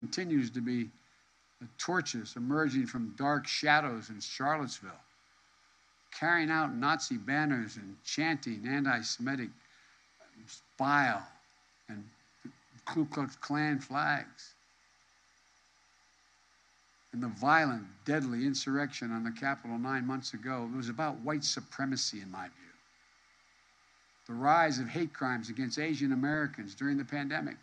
continues to be torches emerging from dark shadows in Charlottesville, carrying out Nazi banners and chanting anti-Semitic bile and Ku Klux Klan flags, and the violent, deadly insurrection on the Capitol 9 months ago. It was about white supremacy, in my view. The rise of hate crimes against Asian Americans during the pandemic.